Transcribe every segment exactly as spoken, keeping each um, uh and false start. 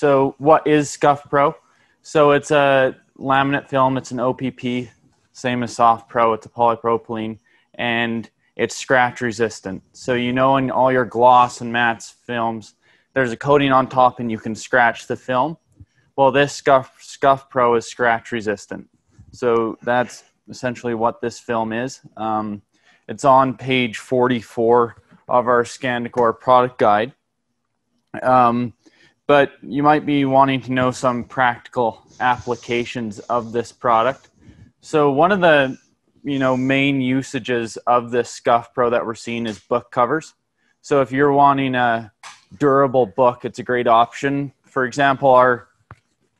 So what is SCUFFpro? So it's a laminate film. It's an O P P, same as SoftPro. It's a polypropylene, and it's scratch resistant. So you know in all your gloss and mattes films, there's a coating on top and you can scratch the film. Well, this Scuff, SCUFFpro is scratch resistant. So that's essentially what this film is. Um, it's on page forty-four of our Skandacor product guide. Um, but you might be wanting to know some practical applications of this product. So one of the you know, main usages of this SCUFFpro that we're seeing is book covers. So if you're wanting a durable book, it's a great option. For example, our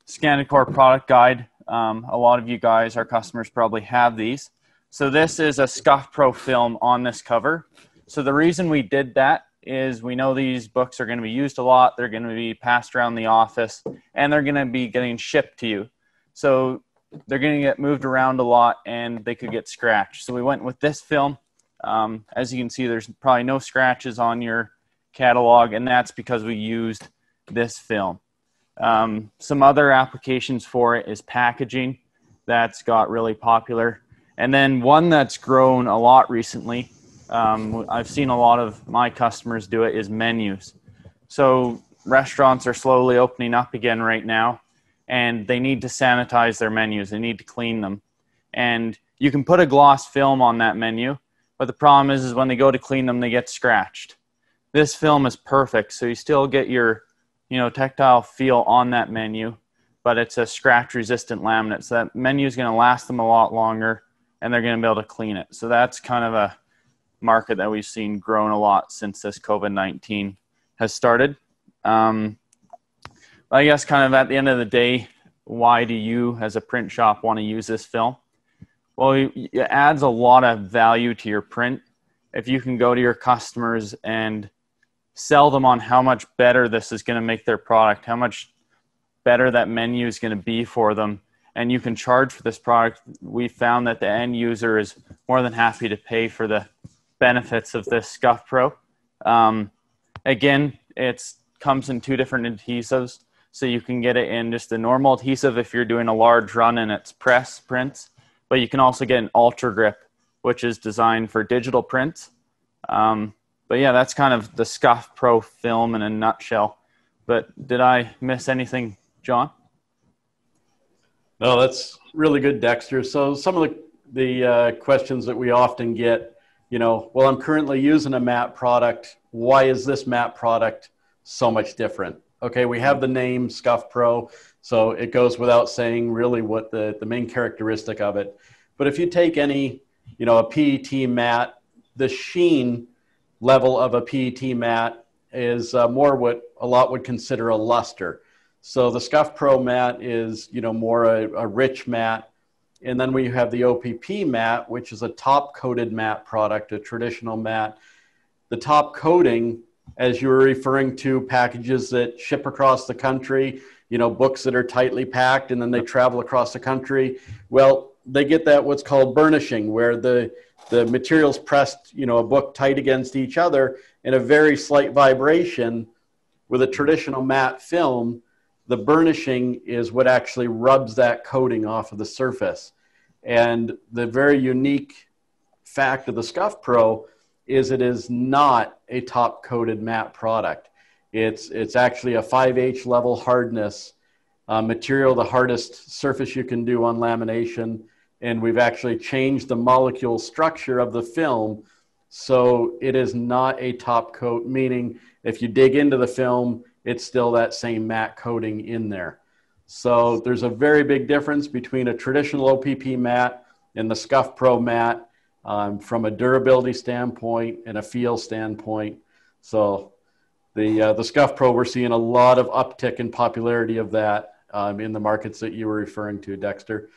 Skandacor product guide, um, a lot of you guys, our customers, probably have these. So this is a SCUFFpro film on this cover. So the reason we did that is we know these books are going to be used a lot. They're going to be passed around the office, and they're going to be getting shipped to you. So they're going to get moved around a lot, and they could get scratched. So we went with this film. Um, as you can see, there's probably no scratches on your catalog, and that's because we used this film. Um, some other applications for it is packaging. That's got really popular. And then one that's grown a lot recently, um, I've seen a lot of my customers do it, is menus. So restaurants are slowly opening up again right now, and they need to sanitize their menus. They need to clean them. And you can put a gloss film on that menu, but the problem is, is when they go to clean them, they get scratched. This film is perfect, so you still get your you know, tactile feel on that menu, but it's a scratch-resistant laminate, so that menu is going to last them a lot longer, and they're going to be able to clean it. So that's kind of a market that we've seen grown a lot since this COVID nineteen has started. Um, I guess kind of at the end of the day, why do you as a print shop want to use this film? Well, it adds a lot of value to your print. If you can go to your customers and sell them on how much better this is going to make their product, how much better that menu is going to be for them, and you can charge for this product, we found that the end user is more than happy to pay for the benefits of this SCUFFpro. Um, again, it comes in two different adhesives, so you can get it in just the normal adhesive if you're doing a large run and it's press prints, but you can also get an Ultra Grip, which is designed for digital prints. Um, but yeah, that's kind of the SCUFFpro film in a nutshell. But did I miss anything, John? No, that's really good, Dexter. So some of the, the uh, questions that we often get, you know, well, I'm currently using a matte product. Why is this matte product so much different? Okay, we have the name SCUFFpro, so it goes without saying really what the, the main characteristic of it. But if you take any you know, a P E T mat, the sheen level of a P E T mat is uh, more what a lot would consider a luster. So the SCUFFpro mat is, you know, more a, a rich mat. And then we have the O P P mat, which is a top-coated matte product, a traditional matte. The top coating, as you were referring to, packages that ship across the country, you know, books that are tightly packed and then they travel across the country. Well, they get that what's called burnishing, where the, the material's pressed, you know, a book tight against each other in a very slight vibration. With a traditional matte film, the burnishing is what actually rubs that coating off of the surface. And the very unique fact of the SCUFFpro is it is not a top-coated matte product. It's, it's actually a five H level hardness uh, material, the hardest surface you can do on lamination. And we've actually changed the molecule structure of the film, so it is not a top coat, meaning if you dig into the film, it's still that same matte coating in there. So there's a very big difference between a traditional O P P matte and the SCUFFpro matte um, from a durability standpoint and a feel standpoint. So the, uh, the SCUFFpro, we're seeing a lot of uptick in popularity of that um, in the markets that you were referring to, Dexter.